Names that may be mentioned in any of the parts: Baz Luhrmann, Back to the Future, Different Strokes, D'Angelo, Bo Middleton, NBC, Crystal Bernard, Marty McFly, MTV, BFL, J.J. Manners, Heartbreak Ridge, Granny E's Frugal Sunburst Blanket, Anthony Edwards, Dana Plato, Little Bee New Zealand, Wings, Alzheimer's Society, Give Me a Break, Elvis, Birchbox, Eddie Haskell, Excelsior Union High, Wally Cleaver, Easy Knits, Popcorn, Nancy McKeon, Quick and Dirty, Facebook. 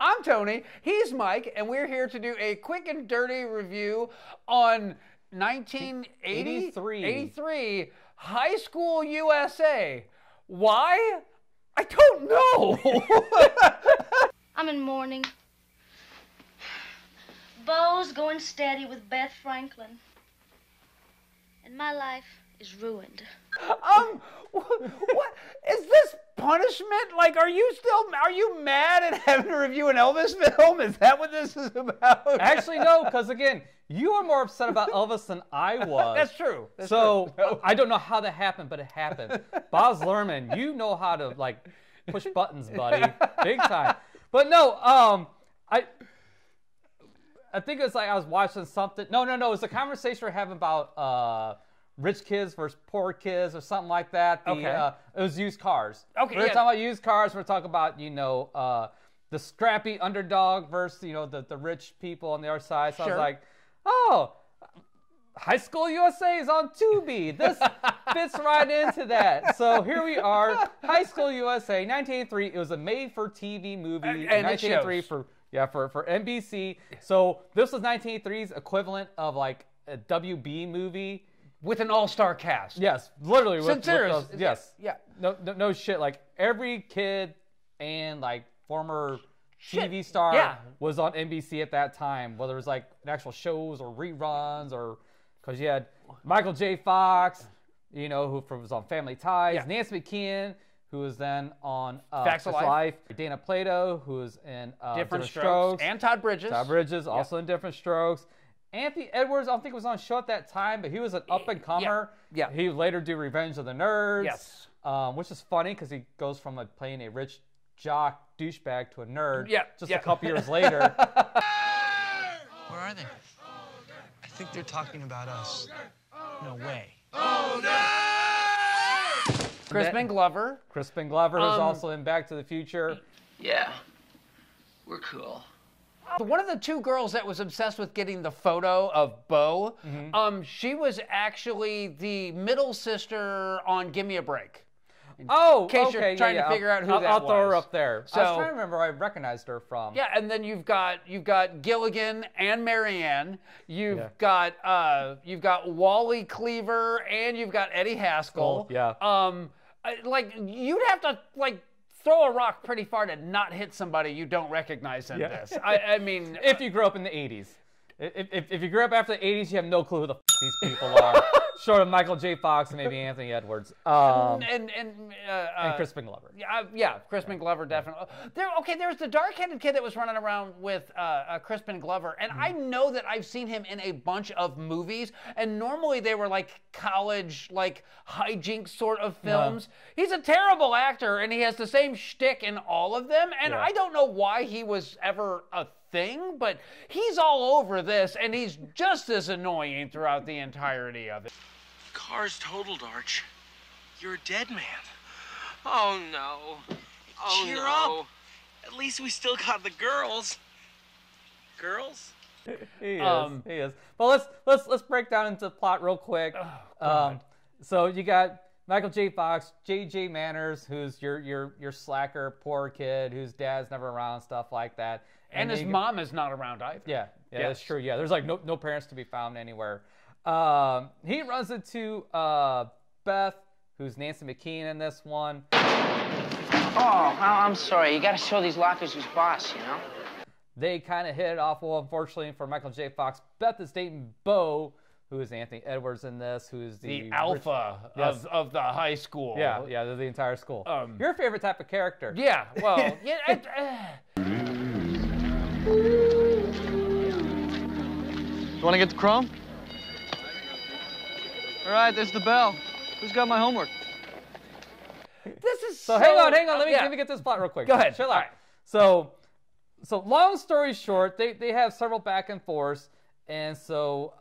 I'm Tony, he's Mike, and we're here to do a quick and dirty review on 1983 High School USA. Why? I don't know. I'm in mourning. Bo's going steady with Beth Franklin. And my life is ruined. What? Is this punishment? Like, are you mad at having to review an Elvis film? Is that what this is about? Actually, no, because again, you were more upset about Elvis than I was. That's true. That's so true. No. I don't know how that happened, but it happened. Baz Luhrmann, you know how to, like, push buttons, buddy. Big time. But no, I think it's like I was watching something. No. It was a conversation we're having about rich kids versus poor kids or something like that. It was used cars. Okay. We were talking about used cars. We were talking about, you know, the scrappy underdog versus, you know, the rich people on the other side. So I was like, oh, High School USA is on Tubi. This fits right into that. So here we are, High School USA, 1983. It was a made-for-TV movie in 1983 for NBC. So this was 1983's equivalent of like a WB movie. With an all-star cast. Yes, literally. Yes. Yeah. No shit. Like every kid and like former TV star was on NBC at that time, whether it was like actual shows or reruns or because you had Michael J. Fox, you know, who was on Family Ties, Nancy McKeon, who was then on Facts of Life, Dana Plato, who was in Different Strokes, and Todd Bridges, also in Different Strokes. Anthony Edwards, I don't think was on show at that time, but he was an up-and-comer. Yeah. He later did Revenge of the Nerds, which is funny because he goes from like, playing a rich jock douchebag to a nerd just a couple years later. Where are they? I think they're talking about us. No way. Oh, no! Crispin Glover was also in Back to the Future. Yeah, we're cool. One of the two girls that was obsessed with getting the photo of Bo, she was actually the middle sister on Give Me a Break. In case you're trying to figure out who that was. I'll throw her up there. So, I was trying to remember where I recognized her from. Yeah, and then you've got Gilligan and Marianne. You've got Wally Cleaver and you've got Eddie Haskell. Like you'd have to like throw a rock pretty far to not hit somebody you don't recognize in this. I mean, if you grew up in the 80s. If you grew up after the 80s, you have no clue who the f these people are. Short of Michael J. Fox and maybe Anthony Edwards. And Crispin Glover. Crispin Glover, definitely. There was the dark-headed kid that was running around with Crispin Glover, and I know that I've seen him in a bunch of movies, and normally they were like college, like hijinks sort of films. He's a terrible actor, and he has the same shtick in all of them, and I don't know why he was ever a thing, but he's all over this, and he's just as annoying throughout the entirety of it. Car's totaled, Arch. You're a dead man. Oh, no. Oh, cheer up. At least we still got the girls. Girls? He is. But let's break down into the plot real quick. So you got Michael J. Fox, J.J. Manners, who's your slacker, poor kid, whose dad's never around, stuff like that. And his mom is not around either. That's true. Yeah, there's like no parents to be found anywhere. He runs into Beth, who's Nancy McKeon in this one. Oh, I'm sorry. You got to show these lockers who's boss, you know? They kind of hit it off. Well, unfortunately for Michael J. Fox, Beth is dating Bo, who is Anthony Edwards in this, who is the alpha of the high school. The entire school. Your favorite type of character. Yeah, well, you want to get the chrome? All right, there's the bell. Who's got my homework? This is so. Hang on. Let me get this plot real quick. Go ahead. Chill out. Right. So long story short, they have several back and forths, and so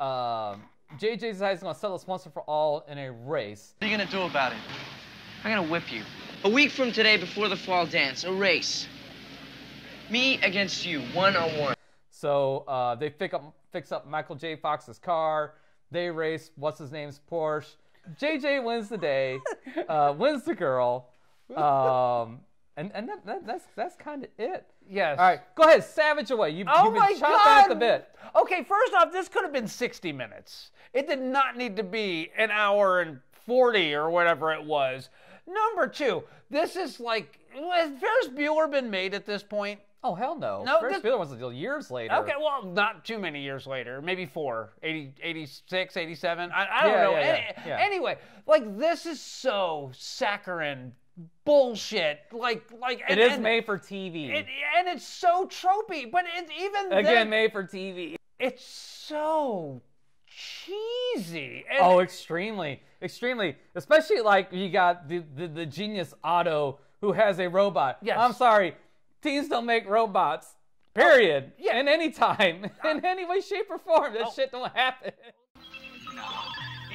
JJ decides he's gonna settle this once and for all in a race. What are you gonna do about it? I'm gonna whip you. A week from today, before the fall dance, a race. Me against you, one-on-one. So they fix up Michael J. Fox's car. They race what's-his-name's Porsche. JJ wins the day, wins the girl, and that's kind of it. Yes. All right. Go ahead. Savage away. You've been chopped out the bit. Okay, first off, this could have been 60 minutes. It did not need to be an hour and 40 or whatever it was. Number two, this is like, has Ferris Bueller been made at this point? Oh, hell no. Ferris Bueller was until years later. Okay, well, not too many years later. Maybe four. 80, 86, 87. I don't know. Anyway, like, this is so saccharine bullshit. It is made for TV. And it's so tropey. But it, even then, made for TV. It's so cheesy. And extremely. Extremely. Especially, like, you got the genius Otto who has a robot. Yes. I'm sorry. Teens don't make robots, period. Yeah. In any time, in any way, shape, or form. That shit don't happen. No,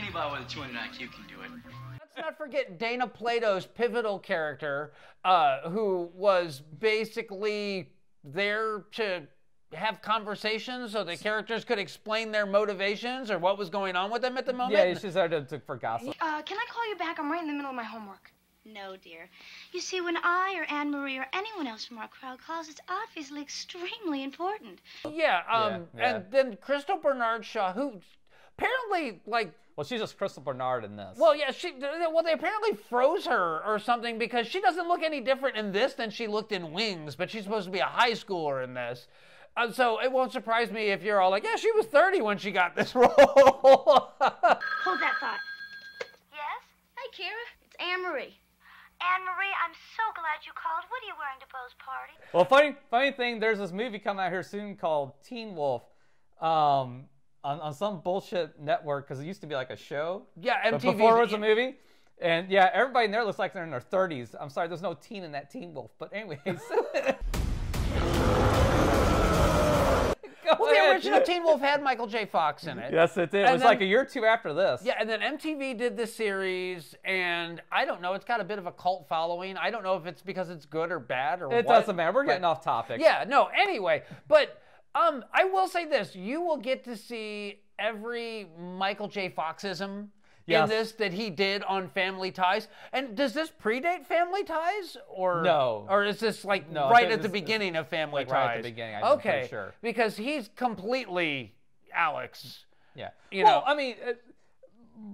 anybody with a 200 IQ can do it. Let's not forget Dana Plato's pivotal character, who was basically there to have conversations so the characters could explain their motivations or what was going on with them at the moment. Yeah, she's there for gossip. Can I call you back? I'm right in the middle of my homework. No, dear. You see, when I or Anne-Marie or anyone else from our crowd calls, it's obviously extremely important. And then Crystal Bernard Shaw, who apparently, like... Well, she's just Crystal Bernard in this. Well, yeah, they apparently froze her or something because she doesn't look any different in this than she looked in Wings, but she's supposed to be a high schooler in this. So it won't surprise me if you're all like, yeah, she was 30 when she got this role. Hold that thought. Yes? Hi, Kira. It's Anne-Marie. Anne-Marie, I'm so glad you called. What are you wearing to Bo's party? Well, funny thing, there's this movie coming out here soon called Teen Wolf on some bullshit network because it used to be like a show. Yeah, MTV. But before it was a movie. And yeah, everybody in there looks like they're in their 30s. I'm sorry, there's no teen in that Teen Wolf. But anyways. The original Teen Wolf had Michael J. Fox in it. Yes, it did. It was like a year or two after this. Yeah, and then MTV did the series, and I don't know. It's got a bit of a cult following. I don't know if it's because it's good or bad or what. It doesn't matter. We're getting off topic. Yeah, no, anyway. But I will say this. You will get to see every Michael J. Foxism in this that he did on Family Ties. And does this predate Family Ties? Or no. Or is this like right at the beginning of Family Ties? Right at the beginning, I'm pretty sure. Because he's completely Alex. Yeah. You know. I mean,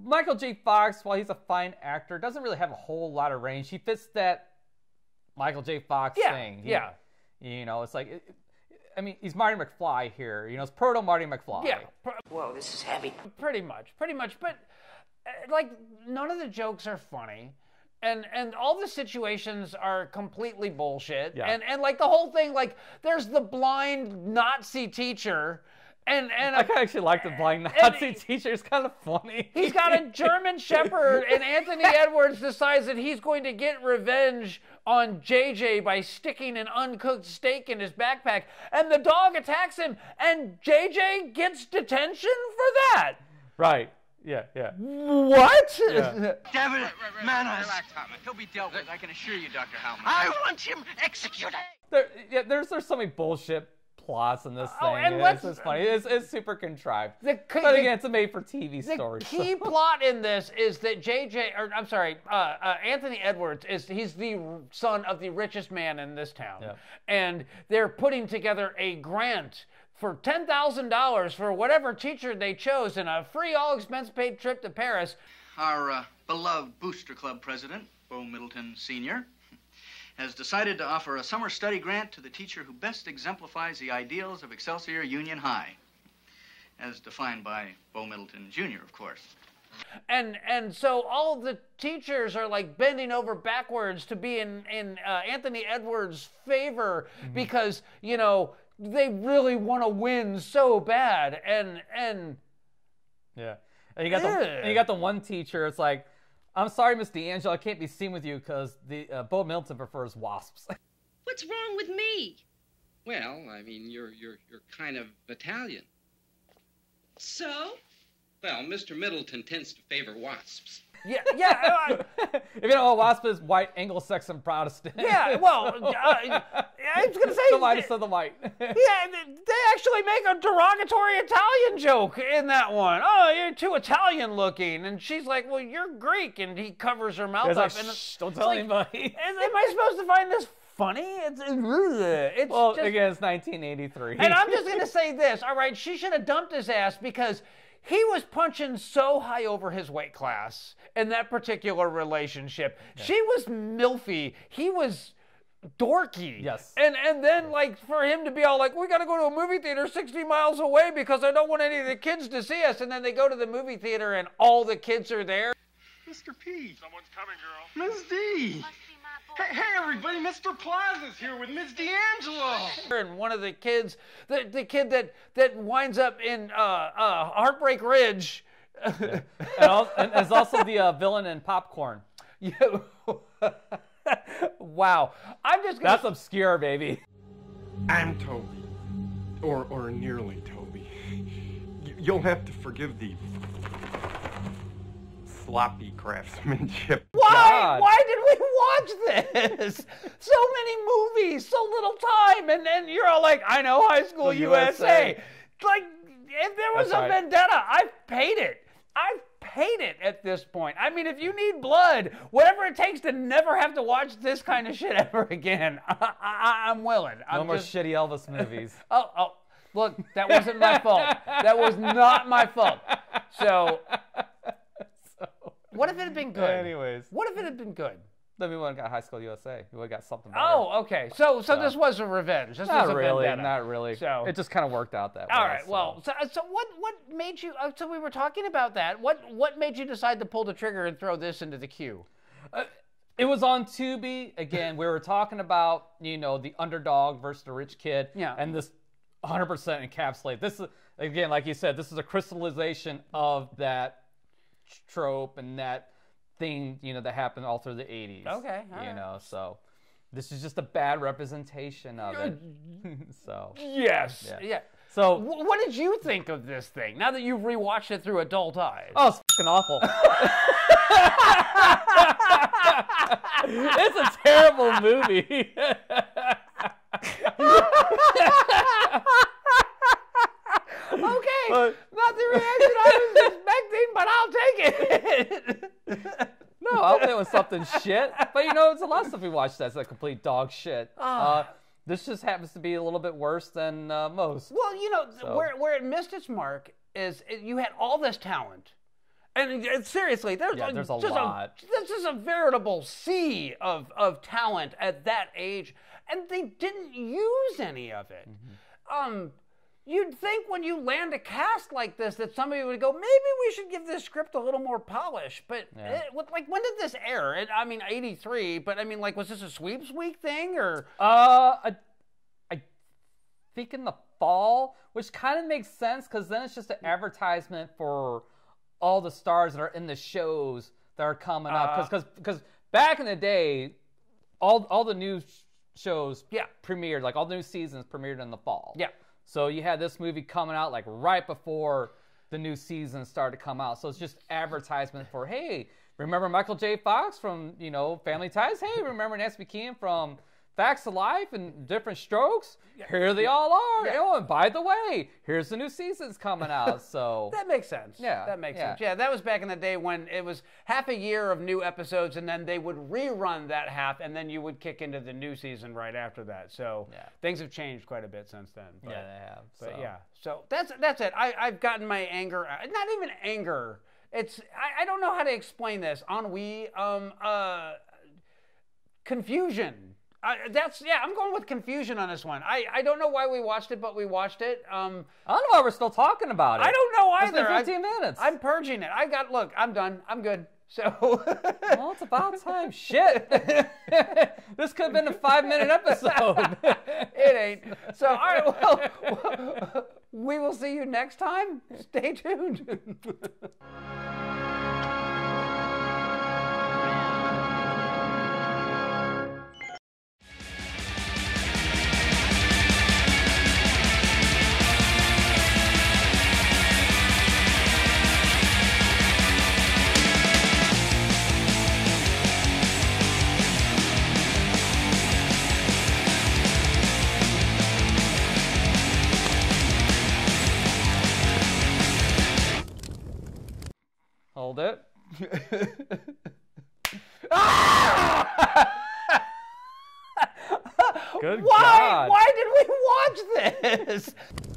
Michael J. Fox, while he's a fine actor, doesn't really have a whole lot of range. He fits that Michael J. Fox thing. Yeah. You know, it's like... I mean, he's Marty McFly here. You know, it's proto Marty McFly. Yeah. Whoa, this is heavy. Pretty much. But... like, none of the jokes are funny, and all the situations are completely bullshit, and like, the whole thing, like, there's the blind Nazi teacher, and I actually like the blind Nazi teacher. It's kind of funny. He's got a German shepherd, and Anthony Edwards decides that he's going to get revenge on JJ by sticking an uncooked steak in his backpack, and the dog attacks him, and JJ gets detention for that. Right. Yeah. What? Yeah. Damn it, man. Relax, Hotman. He'll be dealt with, I can assure you, Dr. Howman. I want him executed. There's so many bullshit plots in this thing. And it's funny. It's super contrived. But again, it's a made-for-TV story. The key plot in this is that Anthony Edwards he's the son of the richest man in this town, and they're putting together a grant for $10,000 for whatever teacher they chose in a free all-expense-paid trip to Paris. Our beloved Booster Club president, Bo Middleton Sr., has decided to offer a summer study grant to the teacher who best exemplifies the ideals of Excelsior Union High, as defined by Bo Middleton Jr., of course. And so all the teachers are like bending over backwards to be in Anthony Edwards' favor because, you know, they really want to win so bad, and you got the one teacher. It's like, I'm sorry, Miss D'Angelo, I can't be seen with you because the Bo Middleton prefers wasps. What's wrong with me? Well, I mean, you're kind of Italian. So? Well, Mr. Middleton tends to favor wasps. Yeah. If you don't know what WASP is, white, Anglo-Saxon, Protestant. Yeah, well, I was going to say... Somebody said the white. Yeah, they actually make a derogatory Italian joke in that one. Oh, you're too Italian looking. And she's like, well, you're Greek. And he covers her mouth up. Like, and don't tell anybody. Am I supposed to find this funny. It's well, just, again, it's 1983. And I'm just going to say this. All right, she should have dumped his ass because he was punching so high over his weight class in that particular relationship. Yeah. She was milfy. He was dorky. Yes. And then, like, for him to be all like, we got to go to a movie theater 60 miles away because I don't want any of the kids to see us. And then they go to the movie theater and all the kids are there. Mr. P. Someone's coming, girl. Ms. D. Hey, everybody, Mr. Plaza's here with Ms. D'Angelo. And one of the kids, the kid that winds up in Heartbreak Ridge. Yeah. And is also the villain in Popcorn. Yeah. Wow. I'm just gonna... That's obscure, baby. I'm Toby. Or nearly Toby. You'll have to forgive the sloppy craftsmanship. Why? God. Why did we watch this? So many movies, so little time, and then you're all like, I know, High School USA. Like, if there was a vendetta, I've paid it. I've paid it at this point. I mean, if you need blood, whatever it takes to never have to watch this kind of shit ever again, I'm willing. No more shitty Elvis movies. Oh, look, that wasn't my fault. That was not my fault. So... What if it had been good? Anyways. What if it had been good? Then we would have got High School USA. We would have got something better. Oh, okay. So this was a revenge. This was a vendetta. Not really. So it just kind of worked out that way. All right. So. Well, so what made you? So we were talking about that. What made you decide to pull the trigger and throw this into the queue? It was on Tubi again. We were talking about the underdog versus the rich kid. Yeah. And this 100% encapsulates. This is again, like you said, this is a crystallization of that trope and that thing that happened all through the 80s. Okay, all right. So this is just a bad representation of it. So yes, yeah. So what did you think of this thing now that you've rewatched it through adult eyes? Oh, it's fucking awful. It's a terrible movie. Okay, not the reaction I was expecting, but I'll take it. No, I'll bet it was something shit. But it's a lot of stuff we watched that's like complete dog shit. This just happens to be a little bit worse than most. Well, where it missed its mark is you had all this talent. And seriously, there's a lot. This is a veritable sea of talent at that age, and they didn't use any of it. Mm-hmm. You'd think when you land a cast like this that somebody would go, maybe we should give this script a little more polish. But, when did this air? I mean, 83, but, I mean, like, was this a sweeps week thing, or? I think in the fall, which kind of makes sense, because then it's just an advertisement for all the stars that are in the shows that are coming up. Because back in the day, all the new shows premiered, like, all the new seasons premiered in the fall. Yeah. So you had this movie coming out like right before the new season started to come out. So it's just advertisement for, hey, remember Michael J. Fox from, Family Ties? Hey, remember Nancy McKeon from Facts of Life and Different Strokes? Here they all are. Yeah. Oh, and by the way, here's the new season's coming out. So that makes sense. Yeah. That makes sense. Yeah, that was back in the day when it was half a year of new episodes, and then they would rerun that half, and then you would kick into the new season right after that. So things have changed quite a bit since then. But, yeah, they have. But so. Yeah. So that's it. I've gotten my anger, not even anger. It's I don't know how to explain this. Ennui, confusion. I'm going with confusion on this one. I don't know why we watched it, but we watched it. I don't know why we're still talking about it. I don't know either. It's been 15 minutes. I'm purging it. Look, I'm done. I'm good. So. Well, it's about time. Shit. This could have been a 5-minute episode. It ain't. So, all right, well, we will see you next time. Stay tuned. Hold it. Ah! Good God. Why did we watch this?